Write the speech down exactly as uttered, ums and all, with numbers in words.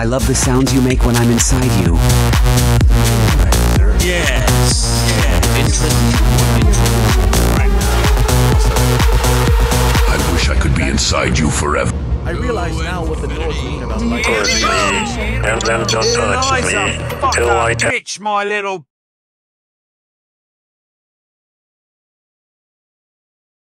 I love the sounds you make when I'm inside you. Yes. Yeah. It's the... I wish I could be inside you forever. I realize now what the noise means about my... Push me, and then just touch me, till I touch... Bitch, my little...